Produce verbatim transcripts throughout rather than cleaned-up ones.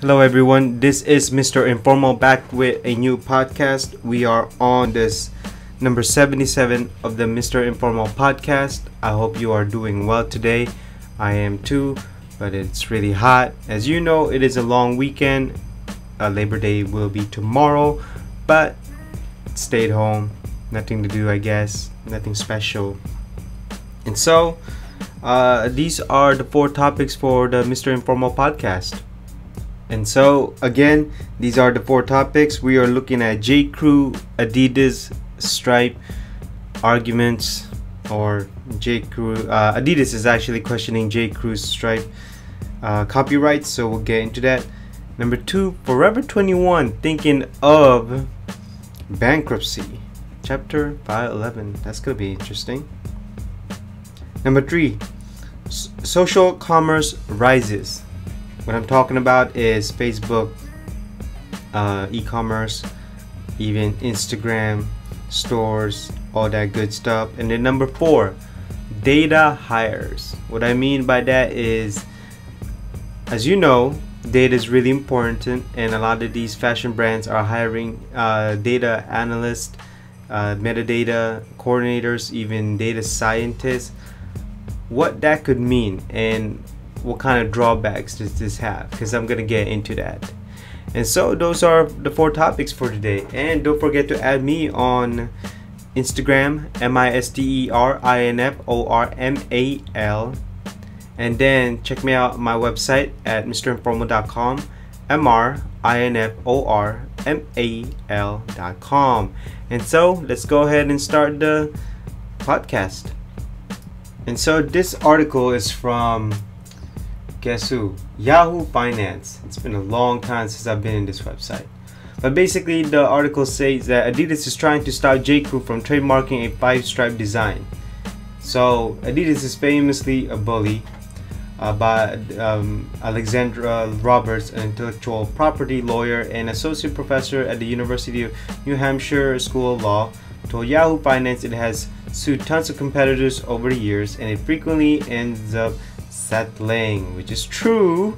Hello everyone, this is Mister Informal back with a new podcast. We are on this number seventy-seven of the Mister Informal podcast. I hope you are doing well today. I am too, but it's really hot. As you know, it is a long weekend. Uh, Labor Day will be tomorrow, but stay at home. Nothing to do, I guess. Nothing special. And so, uh, these are the four topics for the Mister Informal podcast. And so, again, these are the four topics. We are looking at J. Crew, Adidas, Stripe, arguments, or J. Crew. Uh, Adidas is actually questioning J. Crew's Stripe uh, copyrights, so we'll get into that. Number two, Forever twenty-one, thinking of bankruptcy. Chapter eleven. That's going to be interesting. Number three, s- social commerce rises. What I'm talking about is Facebook, uh, e-commerce, even Instagram, stores, all that good stuff. And then number four, data hires. What I mean by that is, as you know, data is really important, and a lot of these fashion brands are hiring uh, data analysts, uh, metadata coordinators, even data scientists. What that could mean and what kind of drawbacks does this have, because I'm gonna get into that. And so those are the four topics for today, and don't forget to add me on Instagram, M I S T E R I N F O R M A L, and then check me out my website at M R informal dot com, M R I N F O R M A L dot com. And so let's go ahead and start the podcast. And so this article is from, guess who? Yahoo Finance. It's been a long time since I've been in this website. But basically, the article says that Adidas is trying to stop J. Crew from trademarking a five-stripe design. So Adidas is famously a bully uh, by um, Alexandra Roberts, an intellectual property lawyer and associate professor at the University of New Hampshire School of Law, told Yahoo Finance it has sued tons of competitors over the years, and it frequently ends up settling, which is true.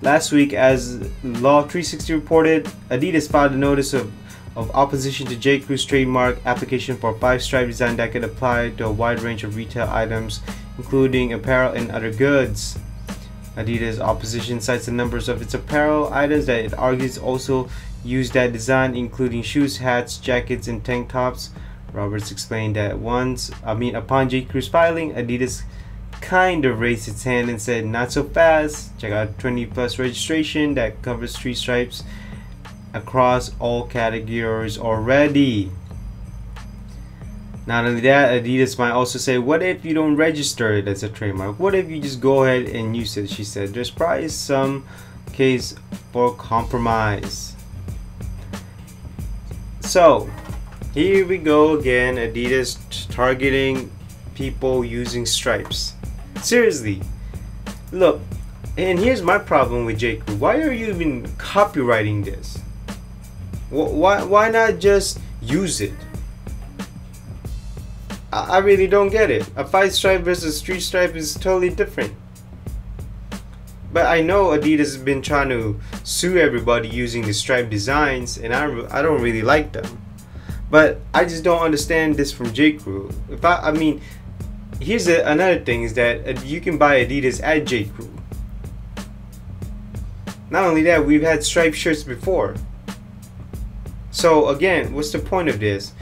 Last week, as Law three sixty reported, Adidas filed a notice of, of opposition to J. Crew's trademark application for a five-stripe design that could apply to a wide range of retail items, including apparel and other goods. Adidas' opposition cites the numbers of its apparel items that it argues also use that design, including shoes, hats, jackets, and tank tops. Roberts explained that once, I mean, upon J. Crew's filing, Adidas kind of raised its hand and said, not so fast. Check out twenty plus registration that covers three stripes across all categories already. Not only that, Adidas might also say, what if you don't register it as a trademark? What if you just go ahead and use it? She said there's probably some case for compromise. So here we go again, Adidas t- targeting people using stripes. Seriously, look, and here's my problem with J. Crew. Why are you even copywriting this? Why, why not just use it? I, I really don't get it. A five stripe versus three stripe is totally different. But I know Adidas has been trying to sue everybody using the stripe designs, and I, I don't really like them. But I just don't understand this from J. Crew. If I, I mean, here's a, another thing is that you can buy Adidas at J. Crew. Not only that, we've had striped shirts before. So again, what's the point of this?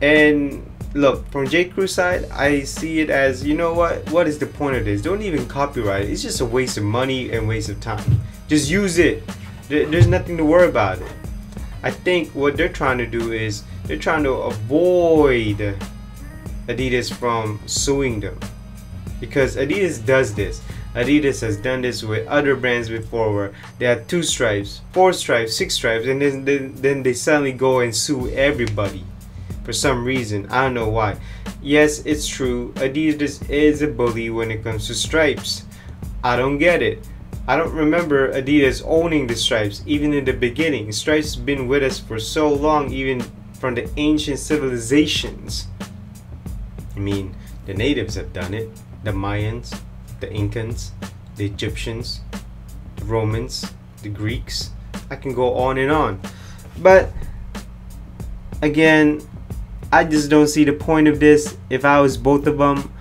And look, from J. Crew's side, I see it as, you know what? What is the point of this? Don't even copyright it. It's just a waste of money and waste of time. Just use it. There, there's nothing to worry about it. I think what they're trying to do is they're trying to avoid Adidas from suing them, because Adidas does this. Adidas has done this with other brands before, where they had two stripes, four stripes, six stripes, and then, then, then they suddenly go and sue everybody for some reason. I don't know why. Yes, it's true. Adidas is a bully when it comes to stripes. I don't get it. I don't remember Adidas owning the stripes, even in the beginning. Stripes have been with us for so long, even from the ancient civilizations. I mean, the natives have done it. The Mayans, the Incans, the Egyptians, the Romans, the Greeks. I can go on and on. But again, I just don't see the point of this. If I was both of them,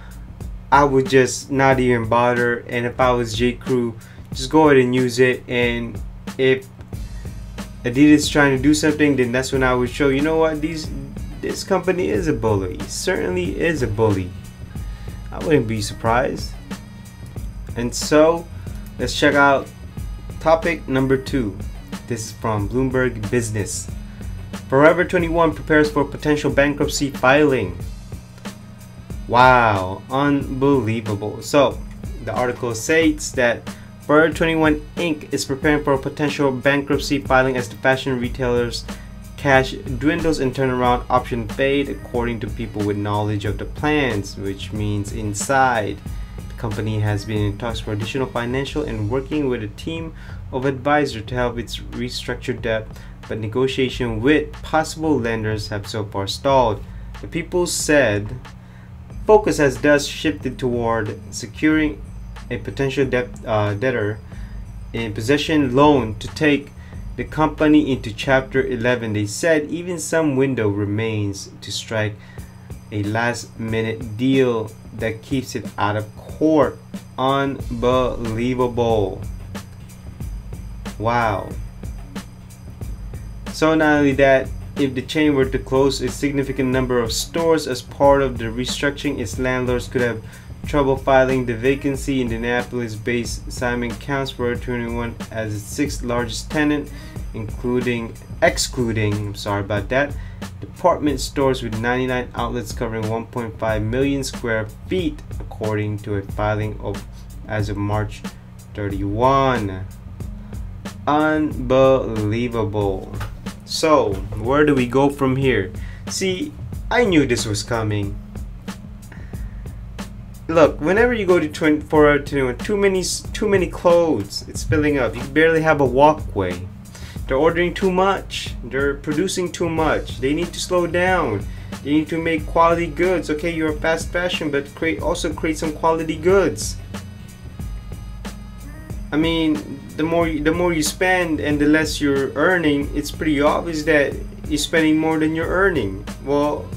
I would just not even bother. And if I was J. Crew, just go ahead and use it. And if Adidas is trying to do something, then that's when I would show, you know what, these this company is a bully. It certainly is a bully. I wouldn't be surprised. And so let's check out topic number two. This is from Bloomberg Business. Forever twenty-one prepares for potential bankruptcy filing. Wow, unbelievable. So the article states that Forever twenty-one Incorporated is preparing for a potential bankruptcy filing as the fashion retailer's cash dwindles and turnaround option fade, according to people with knowledge of the plans, which means inside. The company has been in talks for additional financial and working with a team of advisors to help its restructure debt, but negotiation with possible lenders have so far stalled. The people said focus has thus shifted toward securing a potential debt, uh, debtor in possession loan to take the company into Chapter eleven. They said even some window remains to strike a last-minute deal that keeps it out of court. Unbelievable. Wow. So not only that, if the chain were to close a significant number of stores as part of the restructuring, its landlords could have trouble filing the vacancy. Indianapolis-based Simon counts Forever twenty-one as its sixth largest tenant, including excluding I'm sorry about that department stores with ninety-nine outlets covering one point five million square feet, according to a filing of as of March thirty-first. Unbelievable. So where do we go from here? See, I knew this was coming. Look, whenever you go to Forever twenty-one, too many, too many clothes. It's filling up. You barely have a walkway. They're ordering too much. They're producing too much. They need to slow down. They need to make quality goods. Okay, you're fast fashion, but create also create some quality goods. I mean, the more the more you spend and the less you're earning, it's pretty obvious that you're spending more than you're earning. Well,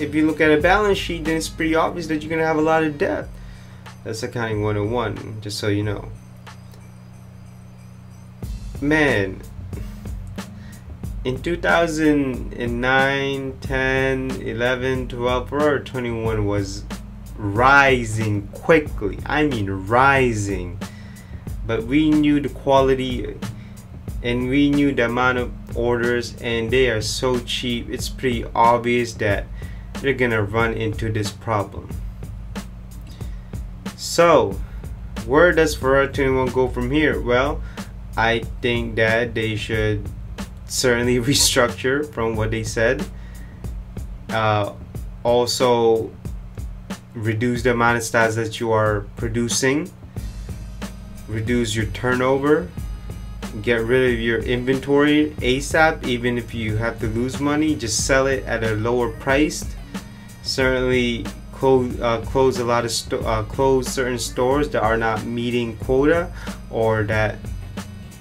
if you look at a balance sheet, then it's pretty obvious that you're going to have a lot of debt. That's accounting one oh one, just so you know. Man, in two thousand nine, ten, eleven, twelve, Forever twenty-one was rising quickly. I mean rising. But we knew the quality and we knew the amount of orders, and they are so cheap. It's pretty obvious that they're gonna run into this problem. So where does Forever twenty-one go from here? Well, I think that they should certainly restructure from what they said, uh, also reduce the amount of styles that you are producing, reduce your turnover, get rid of your inventory ASAP. Even if you have to lose money, just sell it at a lower price. Certainly close, uh, close a lot of sto uh, close certain stores that are not meeting quota, or that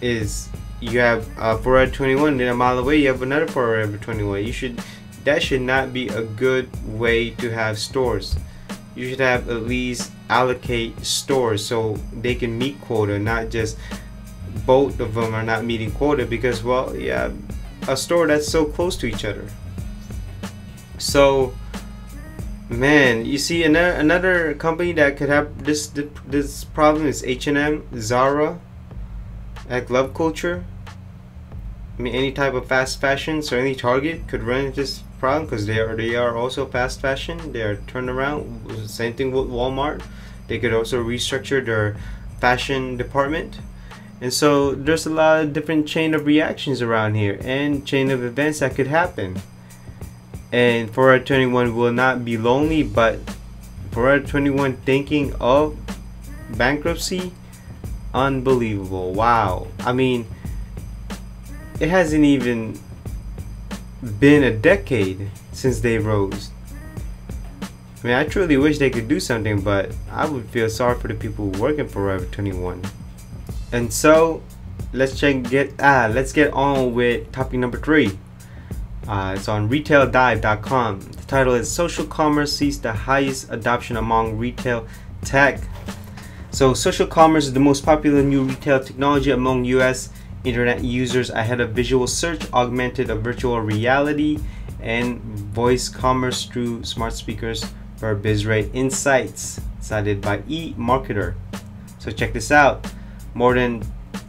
is you have uh, Forever twenty-one, then a mile away you have another Forever twenty-one. You should that should not be a good way to have stores. You should have at least allocate stores so they can meet quota, not just both of them are not meeting quota because, well, yeah, a store that's so close to each other. So man, you see another another company that could have this this problem is H and M, Zara, like Love Culture. I mean, any type of fast fashion. Certainly Target could run into this problem because they are they are also fast fashion. They are turnaround. Same thing with Walmart. They could also restructure their fashion department. And so there's a lot of different chain of reactions around here and chain of events that could happen. And Forever twenty-one will not be lonely, but Forever twenty-one thinking of bankruptcy, unbelievable. Wow. I mean, it hasn't even been a decade since they rose. I mean, I truly wish they could do something, but I would feel sorry for the people working for Forever twenty-one. And so let's check get ah let's get on with topic number three. Uh, it's on retail dive dot com. The title is Social Commerce Sees the Highest Adoption Among Retail Tech. So social commerce is the most popular new retail technology among U S internet users ahead of visual search, augmented virtual reality, and voice commerce through smart speakers for BizRate Insights, cited by eMarketer. So check this out. More than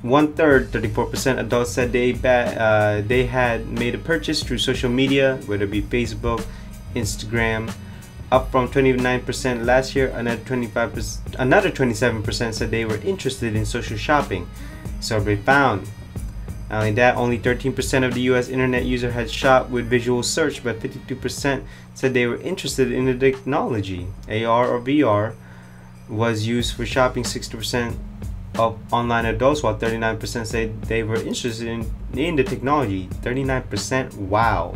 one-third, thirty-four percent adults said they uh, they had made a purchase through social media, whether it be Facebook, Instagram, up from twenty-nine percent last year. Another twenty-five percent, another twenty-seven percent said they were interested in social shopping. Survey found. Not only that, only thirteen percent of the U S internet users had shopped with visual search, but fifty-two percent said they were interested in the technology. A R or V R was used for shopping sixty percent of online adults, while thirty-nine percent said they were interested in, in the technology. thirty-nine percent, wow.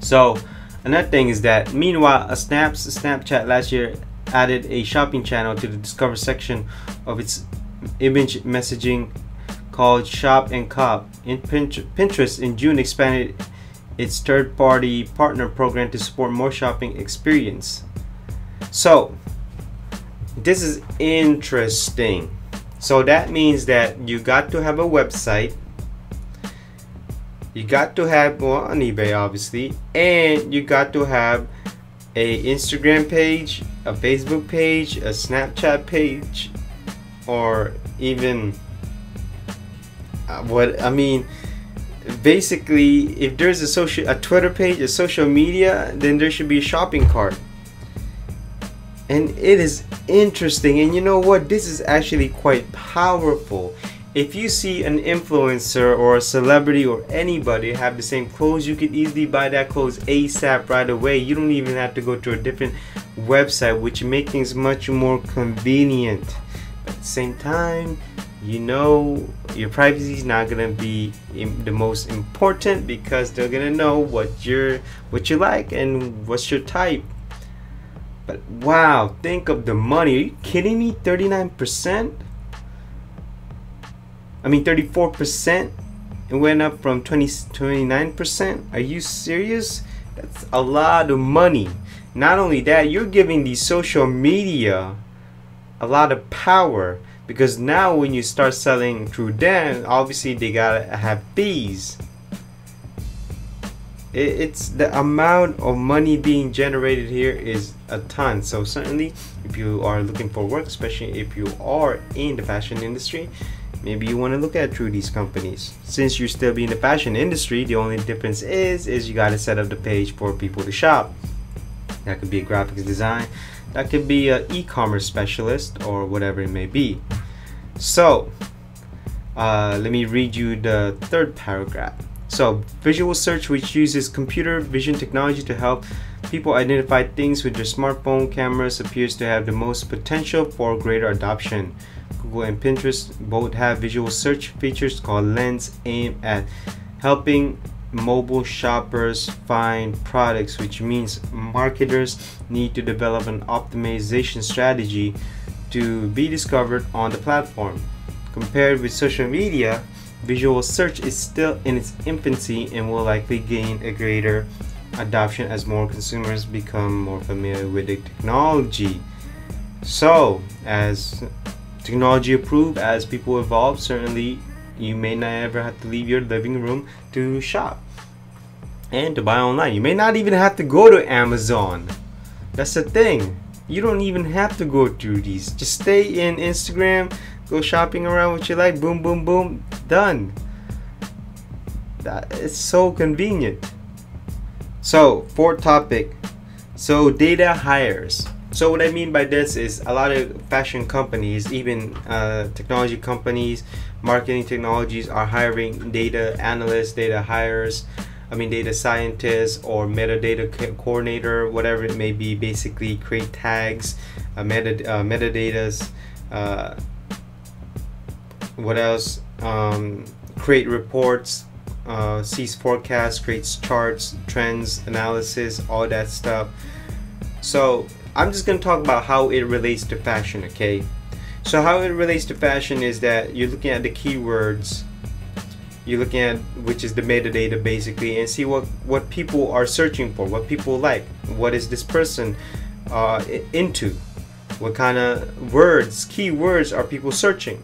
So another thing is that, meanwhile, a Snaps Snapchat last year added a shopping channel to the Discover section of its image messaging called Shop and Cop. In Pinterest in June expanded its third-party partner program to support more shopping experience. So this is interesting. So that means that you got to have a website, you got to have well, on eBay obviously, and you got to have a Instagram page, a Facebook page, a Snapchat page, or even Uh, what I mean, basically, if there's a social, a Twitter page, a social media, then there should be a shopping cart. And it is interesting, and you know what? This is actually quite powerful. If you see an influencer or a celebrity or anybody have the same clothes, you could easily buy that clothes ASAP right away. You don't even have to go to a different website, which makes things much more convenient. At the same time, you know, your privacy is not gonna be the most important, because they're gonna know what you're what you like and what's your type. But wow, think of the money. Are you kidding me? thirty-nine percent? I mean thirty-four percent. It went up from twenty-nine percent. Are you serious? That's a lot of money. Not only that, you're giving the social media a lot of power, because now when you start selling through them, obviously they gotta have fees. It's the amount of money being generated here is a ton. So certainly if you are looking for work, especially if you are in the fashion industry, maybe you want to look at through these companies. Since you still be in the fashion industry, the only difference is is you gotta set up the page for people to shop. That could be a graphics design, that could be an e-commerce specialist, or whatever it may be. So uh, let me read you the third paragraph. So visual search, which uses computer vision technology to help people identify things with their smartphone cameras, appears to have the most potential for greater adoption. Google and Pinterest both have visual search features called Lens, aimed at helping mobile shoppers find products, which means marketers need to develop an optimization strategy to be discovered on the platform. Compared with social media, visual search is still in its infancy and will likely gain a greater adoption as more consumers become more familiar with the technology. So as technology improves, as people evolve, certainly you may not ever have to leave your living room to shop and to buy online. You may not even have to go to Amazon. That's the thing. You don't even have to go through these. Just stay in Instagram, go shopping around what you like, boom, boom, boom, done. That is so convenient. So, fourth topic. So, data hires. So what I mean by this is a lot of fashion companies, even uh, technology companies, marketing technologies are hiring data analysts, data hires, I mean data scientists or metadata co coordinator, whatever it may be. Basically create tags, uh, meta uh, metadatas, uh, what else, um, create reports, uh, sees forecasts, creates charts, trends, analysis, all that stuff. So I'm just going to talk about how it relates to fashion, okay? So how it relates to fashion is that you're looking at the keywords, you're looking at which is the metadata basically, and see what what people are searching for, what people like, what is this person uh, into, what kind of words, keywords are people searching.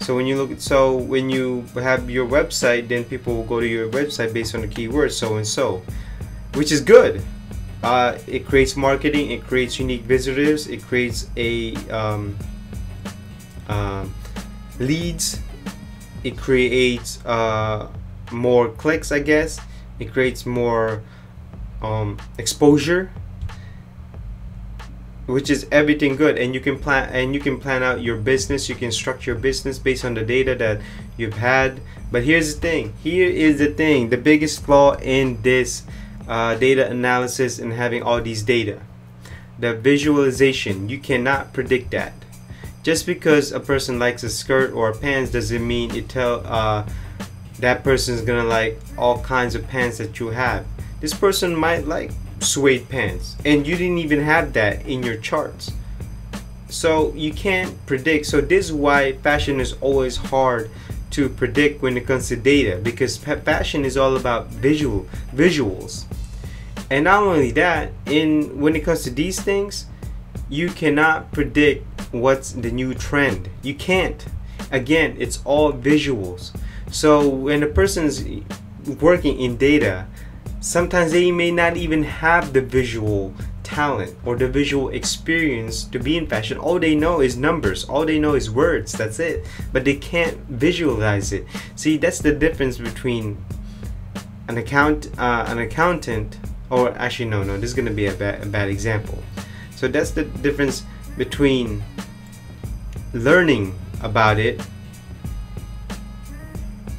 So when you look at, so when you have your website, then people will go to your website based on the keywords so and so, which is good. Uh, it creates marketing, it creates unique visitors, it creates a um, uh, leads, it creates uh, more clicks, I guess. It creates more um, exposure, which is everything good. And you can plan and you can plan out your business. You can structure your business based on the data that you've had. But here's the thing. Here is the thing. The biggest flaw in this uh, data analysis and having all these data, the visualization. You cannot predict that. Just because a person likes a skirt or a pants doesn't mean it tell uh, that person's gonna like all kinds of pants that you have. This person might like suede pants, and you didn't even have that in your charts. So you can't predict. So this is why fashion is always hard to predict when it comes to data, because fashion is all about visual visuals. And not only that, in when it comes to these things, you cannot predict what's the new trend. You can't. Again, it's all visuals. So when a person's working in data, sometimes they may not even have the visual talent or the visual experience to be in fashion. All they know is numbers, all they know is words, that's it. But they can't visualize it. See, that's the difference between an account uh, an accountant, or actually no no this is gonna be a bad, a bad example. So that's the difference between learning about it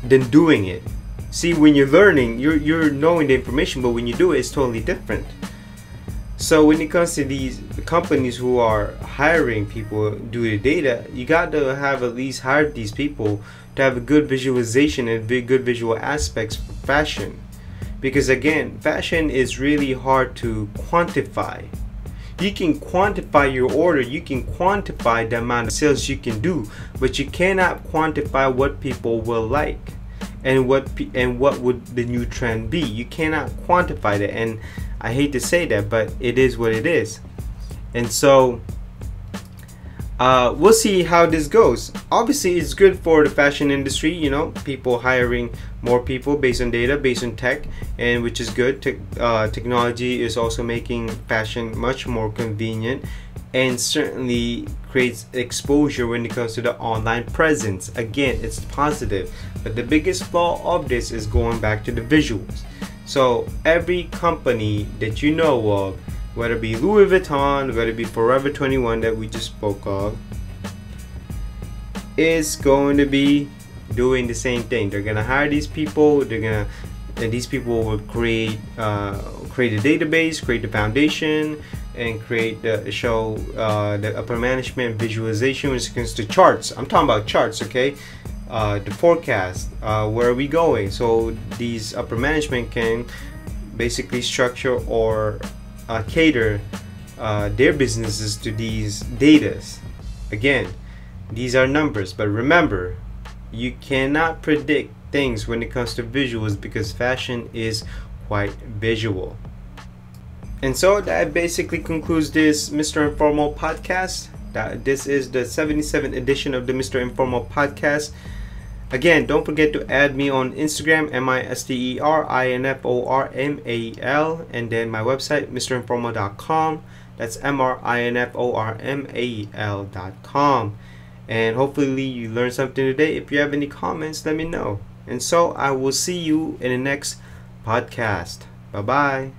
than doing it. See, when you're learning, you're, you're knowing the information, but when you do it, it's totally different. So when it comes to these companies who are hiring people due to data, you got to have at least hired these people to have a good visualization and good visual aspects for fashion. Because again, fashion is really hard to quantify. You can quantify your order, you can quantify the amount of sales you can do, but you cannot quantify what people will like and what pe and what would the new trend be. You cannot quantify that, and I hate to say that, but it is what it is. And so uh, we'll see how this goes. Obviously, it's good for the fashion industry, you know, people hiring more people based on data, based on tech, and which is good. Te uh, technology is also making fashion much more convenient, and certainly creates exposure when it comes to the online presence. Again, it's positive, but the biggest flaw of this is going back to the visuals. So every company that you know of, whether it be Louis Vuitton, whether it be Forever twenty-one that we just spoke of, is going to be doing the same thing. They're gonna hire these people, they're gonna and these people will create uh, create a database, create the foundation, and create the show uh, the upper management visualization when it comes to charts. I'm talking about charts, okay? Uh, the forecast, uh, where are we going? So these upper management can basically structure or uh, cater uh, their businesses to these datas. Again, these are numbers, but remember, you cannot predict things when it comes to visuals, because fashion is quite visual. And so that basically concludes this Mister Informal podcast. This is the seventy-seventh edition of the Mister Informal podcast. Again, don't forget to add me on Instagram, M I S T E R I N F O R M A L, and then my website, M R informal dot com. That's M R I N F O R M A L dot com. And hopefully you learned something today. If you have any comments, let me know. And so I will see you in the next podcast. Bye-bye.